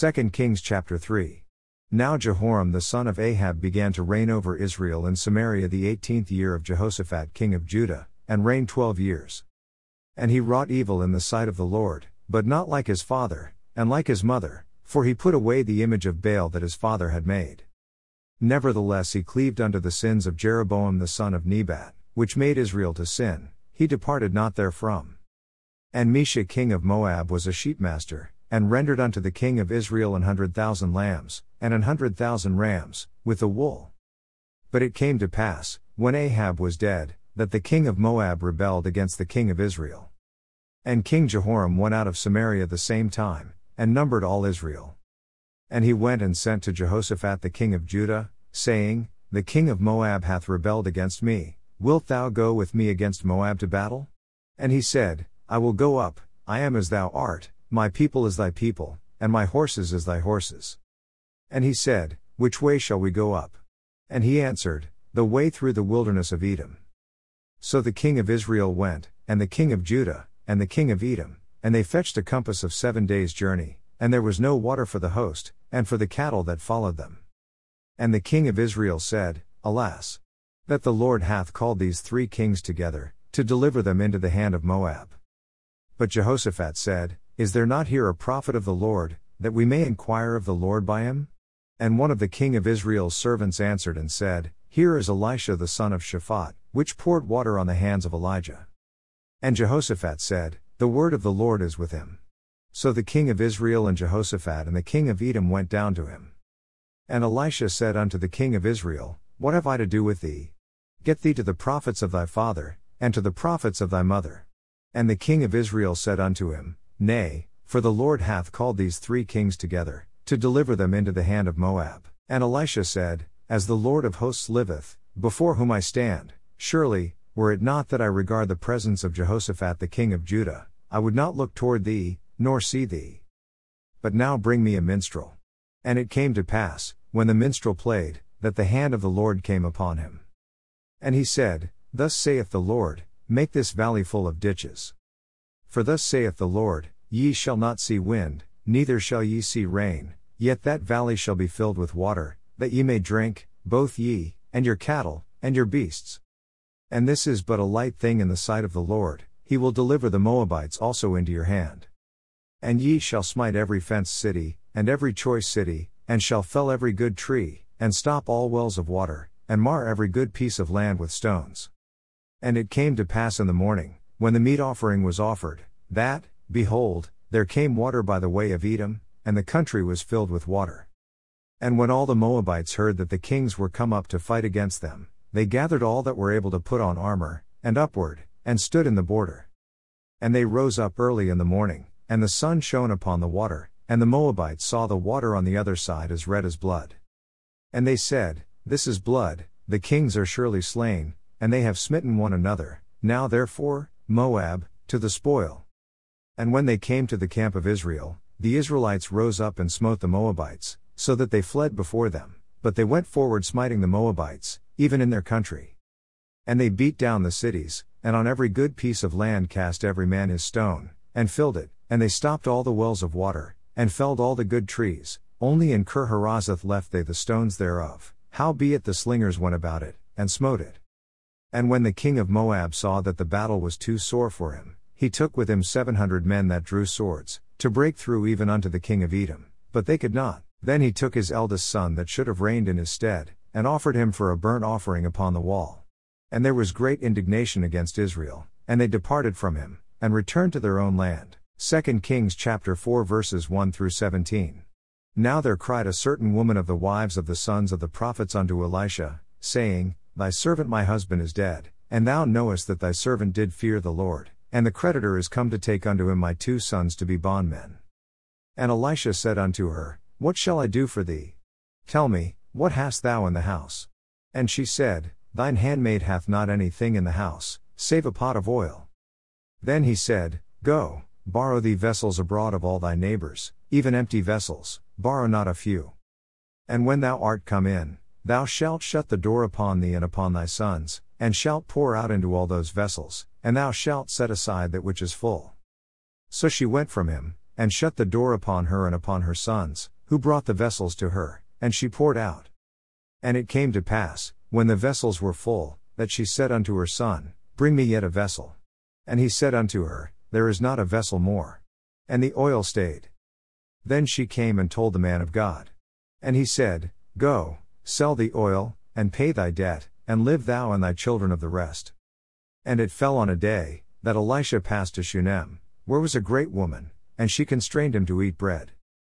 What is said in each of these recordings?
2 Kings chapter 3. Now Jehoram the son of Ahab began to reign over Israel in Samaria the 18th year of Jehoshaphat king of Judah, and reigned 12 years. And he wrought evil in the sight of the Lord, but not like his father, and like his mother, for he put away the image of Baal that his father had made. Nevertheless he cleaved unto the sins of Jeroboam the son of Nebat, which made Israel to sin, he departed not therefrom. And Mesha king of Moab was a sheepmaster, and rendered unto the king of Israel 100,000 lambs, and 100,000 rams, with the wool. But it came to pass, when Ahab was dead, that the king of Moab rebelled against the king of Israel. And King Jehoram went out of Samaria the same time, and numbered all Israel. And he went and sent to Jehoshaphat the king of Judah, saying, The king of Moab hath rebelled against me, wilt thou go with me against Moab to battle? And he said, I will go up, I am as thou art, my people is thy people, and my horses is thy horses. And he said, Which way shall we go up? And he answered, The way through the wilderness of Edom. So the king of Israel went, and the king of Judah, and the king of Edom, and they fetched a compass of 7 days' journey, and there was no water for the host, and for the cattle that followed them. And the king of Israel said, Alas! That the Lord hath called these 3 kings together, to deliver them into the hand of Moab. But Jehoshaphat said, Is there not here a prophet of the Lord, that we may inquire of the Lord by him? And one of the king of Israel's servants answered and said, Here is Elisha the son of Shaphat, which poured water on the hands of Elijah. And Jehoshaphat said, The word of the Lord is with him. So the king of Israel and Jehoshaphat and the king of Edom went down to him. And Elisha said unto the king of Israel, What have I to do with thee? Get thee to the prophets of thy father, and to the prophets of thy mother. And the king of Israel said unto him, Nay, for the Lord hath called these 3 kings together, to deliver them into the hand of Moab. And Elisha said, As the Lord of hosts liveth, before whom I stand, surely, were it not that I regard the presence of Jehoshaphat the king of Judah, I would not look toward thee, nor see thee. But now bring me a minstrel. And it came to pass, when the minstrel played, that the hand of the Lord came upon him. And he said, Thus saith the Lord, Make this valley full of ditches. For thus saith the Lord, Ye shall not see wind, neither shall ye see rain, yet that valley shall be filled with water, that ye may drink, both ye, and your cattle, and your beasts. And this is but a light thing in the sight of the Lord, he will deliver the Moabites also into your hand. And ye shall smite every fenced city, and every choice city, and shall fell every good tree, and stop all wells of water, and mar every good piece of land with stones. And it came to pass in the morning, when the meat offering was offered, that, behold, there came water by the way of Edom, and the country was filled with water. And when all the Moabites heard that the kings were come up to fight against them, they gathered all that were able to put on armor, and upward, and stood in the border. And they rose up early in the morning, and the sun shone upon the water, and the Moabites saw the water on the other side as red as blood. And they said, This is blood, the kings are surely slain, and they have smitten one another, now therefore, Moab, to the spoil. And when they came to the camp of Israel, the Israelites rose up and smote the Moabites, so that they fled before them, but they went forward smiting the Moabites, even in their country. And they beat down the cities, and on every good piece of land cast every man his stone, and filled it, and they stopped all the wells of water, and felled all the good trees, only in Kir-Haraseth left they the stones thereof, howbeit the slingers went about it, and smote it. And when the king of Moab saw that the battle was too sore for him, he took with him 700 men that drew swords, to break through even unto the king of Edom, but they could not. Then he took his eldest son that should have reigned in his stead, and offered him for a burnt offering upon the wall. And there was great indignation against Israel, and they departed from him, and returned to their own land. 2 Kings chapter 4 verses 1 through 17. Now there cried a certain woman of the wives of the sons of the prophets unto Elisha, saying, Thy servant my husband is dead, and thou knowest that thy servant did fear the Lord, and the creditor is come to take unto him my 2 sons to be bondmen. And Elisha said unto her, What shall I do for thee? Tell me, what hast thou in the house? And she said, Thine handmaid hath not anything in the house, save a pot of oil. Then he said, Go, borrow thee vessels abroad of all thy neighbors, even empty vessels, borrow not a few. And when thou art come in, thou shalt shut the door upon thee and upon thy sons, and shalt pour out into all those vessels, and thou shalt set aside that which is full. So she went from him, and shut the door upon her and upon her sons, who brought the vessels to her, and she poured out. And it came to pass, when the vessels were full, that she said unto her son, Bring me yet a vessel. And he said unto her, There is not a vessel more. And the oil stayed. Then she came and told the man of God. And he said, Go, sell the oil, and pay thy debt, and live thou and thy children of the rest. And it fell on a day, that Elisha passed to Shunem, where was a great woman, and she constrained him to eat bread.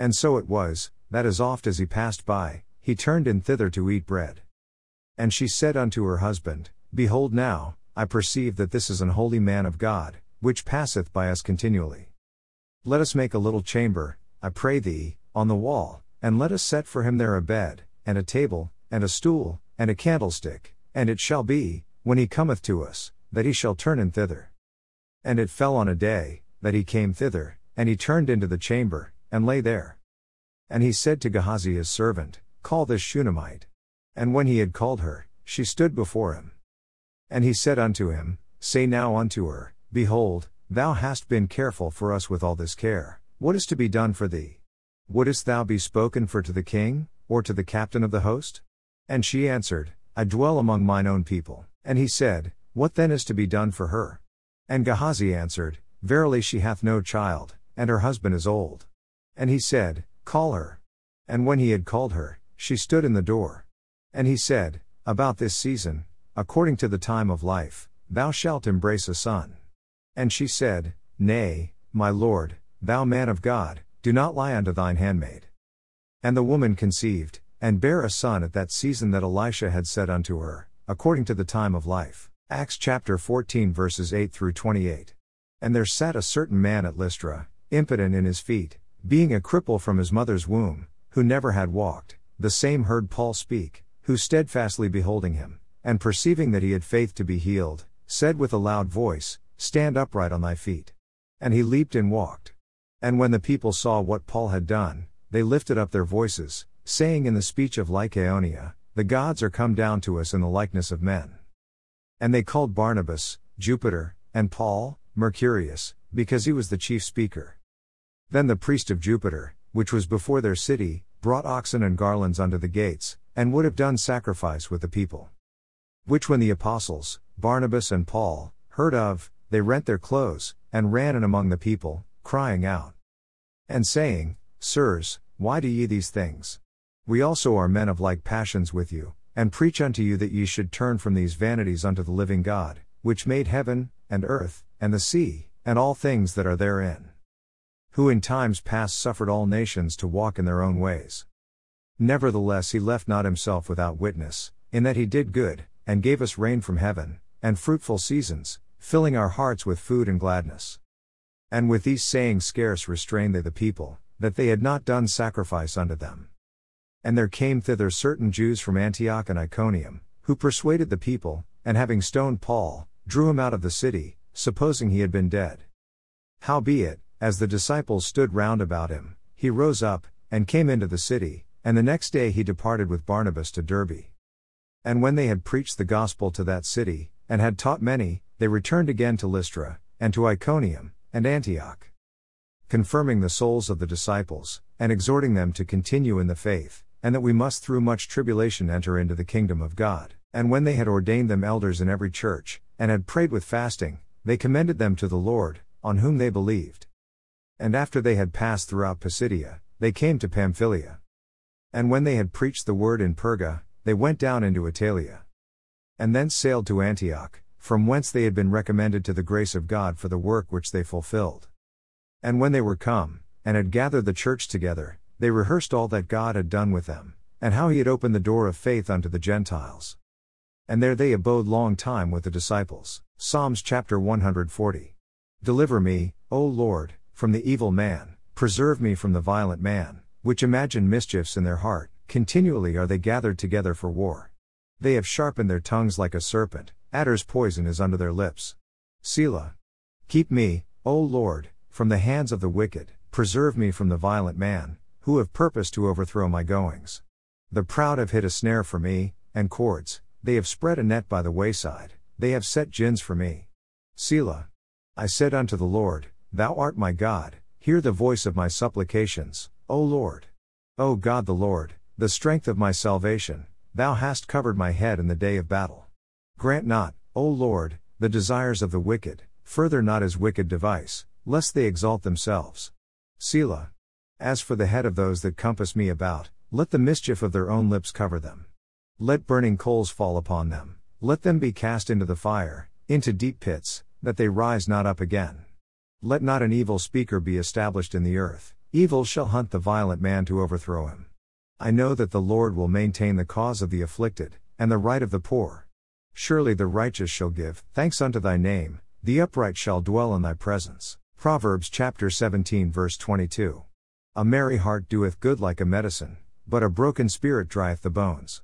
And so it was, that as oft as he passed by, he turned in thither to eat bread. And she said unto her husband, Behold now, I perceive that this is an holy man of God, which passeth by us continually. Let us make a little chamber, I pray thee, on the wall, and let us set for him there a bed, and a table, and a stool, and a candlestick, and it shall be, when he cometh to us, that he shall turn in thither. And it fell on a day, that he came thither, and he turned into the chamber, and lay there. And he said to Gehazi his servant, Call this Shunammite. And when he had called her, she stood before him. And he said unto him, Say now unto her, Behold, thou hast been careful for us with all this care, what is to be done for thee? Wouldest thou be spoken for to the king, or to the captain of the host? And she answered, I dwell among mine own people. And he said, What then is to be done for her? And Gehazi answered, Verily she hath no child, and her husband is old. And he said, Call her. And when he had called her, she stood in the door. And he said, About this season, according to the time of life, thou shalt embrace a son. And she said, Nay, my lord, thou man of God, do not lie unto thine handmaid. And the woman conceived, and bare a son at that season that Elisha had said unto her, according to the time of life. Acts chapter 14 verses 8 through 28. And there sat a certain man at Lystra, impotent in his feet, being a cripple from his mother's womb, who never had walked, the same heard Paul speak, who steadfastly beholding him, and perceiving that he had faith to be healed, said with a loud voice, Stand upright on thy feet. And he leaped and walked. And when the people saw what Paul had done, they lifted up their voices, saying in the speech of Lycaonia, The gods are come down to us in the likeness of men. And they called Barnabas, Jupiter, and Paul, Mercurius, because he was the chief speaker. Then the priest of Jupiter, which was before their city, brought oxen and garlands unto the gates, and would have done sacrifice with the people. Which when the apostles, Barnabas and Paul, heard of, they rent their clothes, and ran in among the people, crying out, and saying, Sirs, why do ye these things? We also are men of like passions with you, and preach unto you that ye should turn from these vanities unto the living God, which made heaven, and earth, and the sea, and all things that are therein. Who in times past suffered all nations to walk in their own ways. Nevertheless he left not himself without witness, in that he did good, and gave us rain from heaven, and fruitful seasons, filling our hearts with food and gladness. And with these sayings scarce restrained they the people, that they had not done sacrifice unto them. And there came thither certain Jews from Antioch and Iconium, who persuaded the people, and having stoned Paul, drew him out of the city, supposing he had been dead. Howbeit, as the disciples stood round about him, he rose up, and came into the city, and the next day he departed with Barnabas to Derbe. And when they had preached the gospel to that city, and had taught many, they returned again to Lystra, and to Iconium, and Antioch, confirming the souls of the disciples, and exhorting them to continue in the faith, and that we must through much tribulation enter into the kingdom of God. And when they had ordained them elders in every church, and had prayed with fasting, they commended them to the Lord, on whom they believed. And after they had passed throughout Pisidia, they came to Pamphylia. And when they had preached the word in Perga, they went down into Attalia. And thence sailed to Antioch, from whence they had been recommended to the grace of God for the work which they fulfilled. And when they were come, and had gathered the church together, they rehearsed all that God had done with them, and how he had opened the door of faith unto the Gentiles. And there they abode long time with the disciples. Psalms chapter 140. Deliver me, O Lord, from the evil man, preserve me from the violent man, which imagine mischiefs in their heart, continually are they gathered together for war. They have sharpened their tongues like a serpent, adder's poison is under their lips. Selah. Keep me, O Lord, from the hands of the wicked, preserve me from the violent man, who have purposed to overthrow my goings. The proud have hid a snare for me, and cords, they have spread a net by the wayside, they have set gins for me. Selah. I said unto the Lord, Thou art my God, Hear the voice of my supplications, O Lord. O God the Lord, the strength of my salvation, thou hast covered my head in the day of battle. Grant not, O Lord, the desires of the wicked, further not his wicked device, lest they exalt themselves. Selah. As for the head of those that compass me about, let the mischief of their own lips cover them. Let burning coals fall upon them, let them be cast into the fire, into deep pits, that they rise not up again. Let not an evil speaker be established in the earth, evil shall hunt the violent man to overthrow him. I know that the Lord will maintain the cause of the afflicted, and the right of the poor. Surely the righteous shall give thanks unto thy name, the upright shall dwell in thy presence. Proverbs chapter 17 verse 22. A merry heart doeth good like a medicine, but a broken spirit drieth the bones.